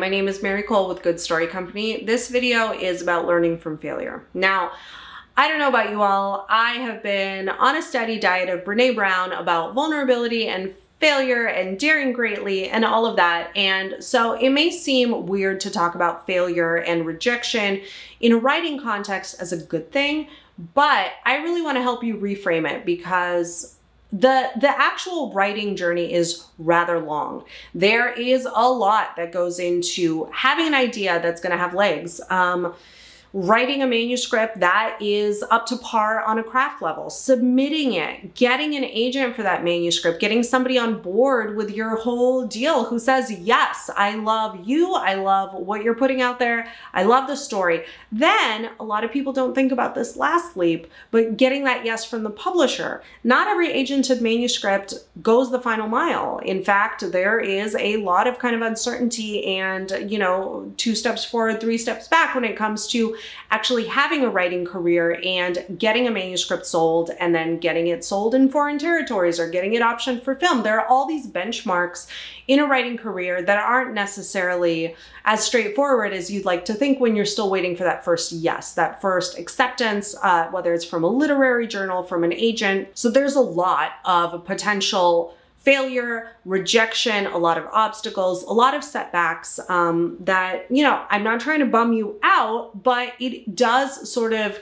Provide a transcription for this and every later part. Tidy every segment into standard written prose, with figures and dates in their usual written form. my name is Mary Cole with Good Story Company. This video is about learning from failure. Now, I don't know about you all, I have been on a steady diet of Brené Brown about vulnerability and failure and daring greatly and all of that. And so it may seem weird to talk about failure and rejection in a writing context as a good thing, but I really want to help you reframe it because the actual writing journey is rather long. There is a lot that goes into having an idea that's going to have legs. Writing a manuscript that is up to par on a craft level, submitting it, getting an agent for that manuscript, getting somebody on board with your whole deal who says, yes, I love you. I love what you're putting out there. I love the story. Then a lot of people don't think about this last leap, but getting that yes from the publisher. Not every agented manuscript goes the final mile. In fact, there is a lot of kind of uncertainty and, you know, 2 steps forward, 3 steps back when it comes to actually having a writing career and getting a manuscript sold and then getting it sold in foreign territories or getting it optioned for film. There are all these benchmarks in a writing career that aren't necessarily as straightforward as you'd like to think when you're still waiting for that first yes, that first acceptance, whether it's from a literary journal, from an agent. So there's a lot of potential failure, rejection, a lot of obstacles, a lot of setbacks that, you know, I'm not trying to bum you out, but it does sort of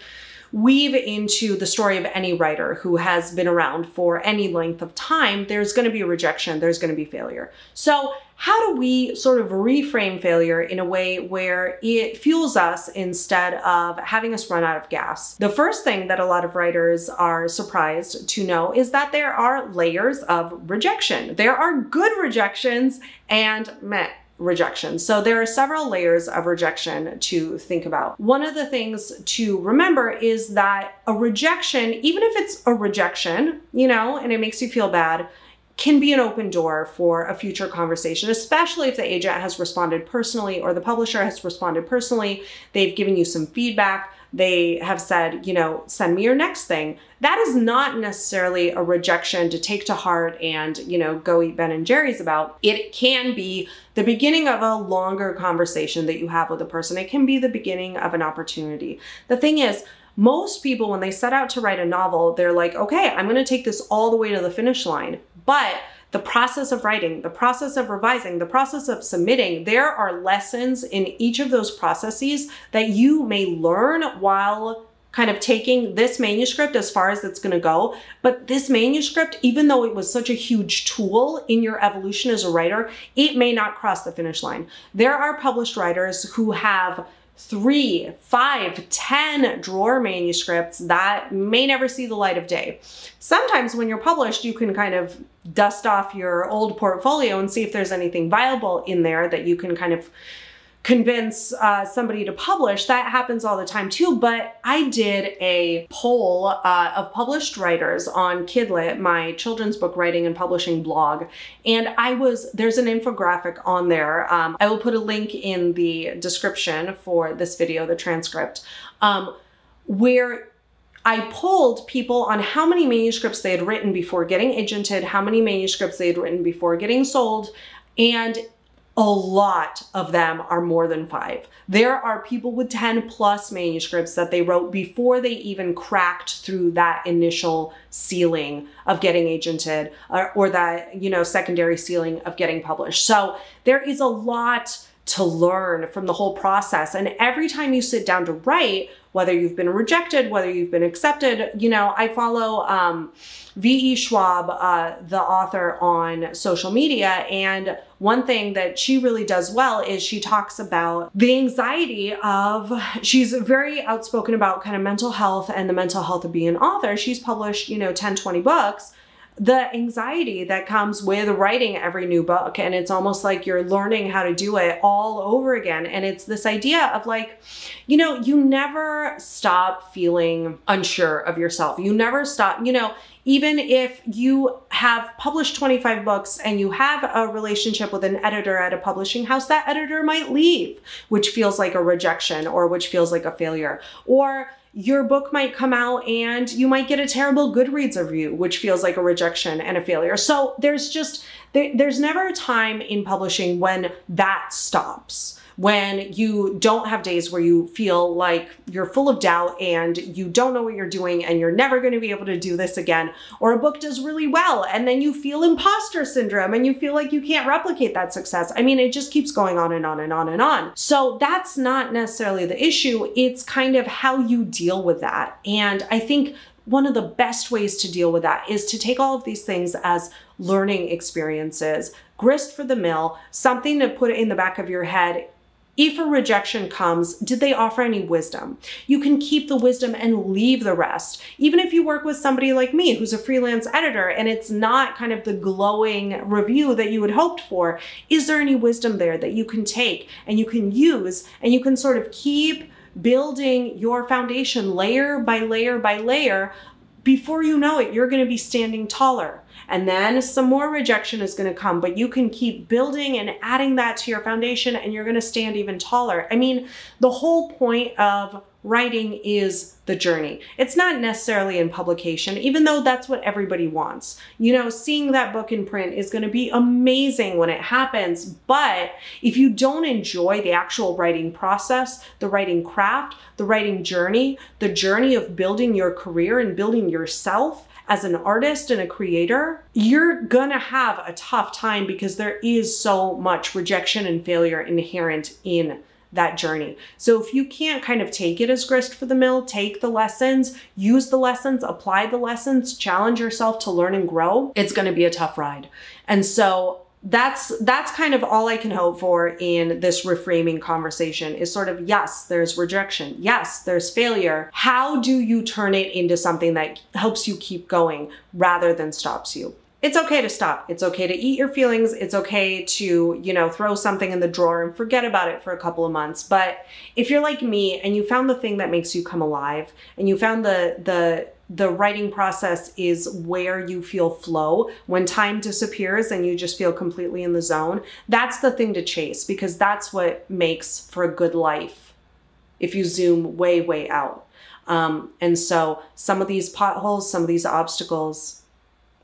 weave into the story of any writer who has been around for any length of time. There's going to be rejection. There's going to be failure. So how do we sort of reframe failure in a way where it fuels us instead of having us run out of gas? The first thing that a lot of writers are surprised to know is that there are layers of rejection. There are good rejections and meh rejection. So there are several layers of rejection to think about. One of the things to remember is that a rejection, even if it's a rejection, you know, and it makes you feel bad, can be an open door for a future conversation, especially if the agent has responded personally or the publisher has responded personally. They've given you some feedback. They have said, you know, send me your next thing. That is not necessarily a rejection to take to heart and, you know, go eat Ben and Jerry's about. It can be the beginning of a longer conversation that you have with a person. It can be the beginning of an opportunity. The thing is, most people, when they set out to write a novel, they're like, okay, I'm going to take this all the way to the finish line. But the process of writing, the process of revising, the process of submitting, there are lessons in each of those processes that you may learn while kind of taking this manuscript as far as it's going to go. But this manuscript, even though it was such a huge tool in your evolution as a writer, it may not cross the finish line. There are published writers who have 3, 5, 10 drawer manuscripts that may never see the light of day. Sometimes when you're published, you can kind of dust off your old portfolio and see if there's anything viable in there that you can kind of convince somebody to publish. That happens all the time too, but I did a poll of published writers on Kidlit, my children's book writing and publishing blog, and there's an infographic on there. I will put a link in the description for this video, the transcript, where I polled people on how many manuscripts they had written before getting agented, how many manuscripts they had written before getting sold, and a lot of them are more than 5. There are people with 10+ manuscripts that they wrote before they even cracked through that initial ceiling of getting agented or that, you know, secondary ceiling of getting published. So there is a lot to learn from the whole process. And every time you sit down to write, whether you've been rejected, whether you've been accepted, you know, I follow V.E. Schwab, the author, on social media. And one thing that she really does well is she talks about the anxiety of, she's very outspoken about kind of mental health and the mental health of being an author. She's published, you know, 10, 20 books. The anxiety that comes with writing every new book. And it's almost like you're learning how to do it all over again. And it's this idea of like, you know, you never stop feeling unsure of yourself. You never stop, you know, even if you have published 25 books and you have a relationship with an editor at a publishing house, that editor might leave, which feels like a rejection or which feels like a failure. Or your book might come out and you might get a terrible Goodreads review, which feels like a rejection and a failure. So there's just There's never a time in publishing when that stops, when you don't have days where you feel like you're full of doubt and you don't know what you're doing and you're never going to be able to do this again, or a book does really well and then you feel imposter syndrome and you feel like you can't replicate that success. I mean, it just keeps going on and on and on and on. So that's not necessarily the issue. It's kind of how you deal with that. And I think one of the best ways to deal with that is to take all of these things as learning experiences, grist for the mill, something to put in the back of your head. If a rejection comes, did they offer any wisdom? You can keep the wisdom and leave the rest. Even if you work with somebody like me, who's a freelance editor, and it's not kind of the glowing review that you had hoped for, is there any wisdom there that you can take and you can use, and you can sort of keep building your foundation layer by layer by layer? Before you know it, you're going to be standing taller, and then some more rejection is going to come, but you can keep building and adding that to your foundation and you're going to stand even taller. I mean, the whole point of writing is the journey. It's not necessarily in publication, even though that's what everybody wants. You know, seeing that book in print is going to be amazing when it happens, but if you don't enjoy the actual writing process, the writing craft, the journey of building your career and building yourself as an artist and a creator, you're gonna have a tough time because there is so much rejection and failure inherent in that journey. So if you can't kind of take it as grist for the mill, take the lessons, use the lessons, apply the lessons, challenge yourself to learn and grow, it's gonna be a tough ride. And so that's kind of all I can hope for in this reframing conversation is sort of, yes, there's rejection. Yes, there's failure. How do you turn it into something that helps you keep going rather than stops you? It's okay to stop. It's okay to eat your feelings. It's okay to, you know, throw something in the drawer and forget about it for a couple of months. But if you're like me and you found the thing that makes you come alive and you found the writing process is where you feel flow, when time disappears and you just feel completely in the zone, that's the thing to chase, because that's what makes for a good life if you zoom way, way out. And so some of these potholes, some of these obstacles,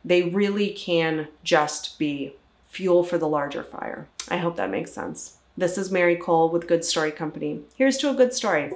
they really can just be fuel for the larger fire. I hope that makes sense. This is Mary Cole with Good Story Company. Here's to a good story.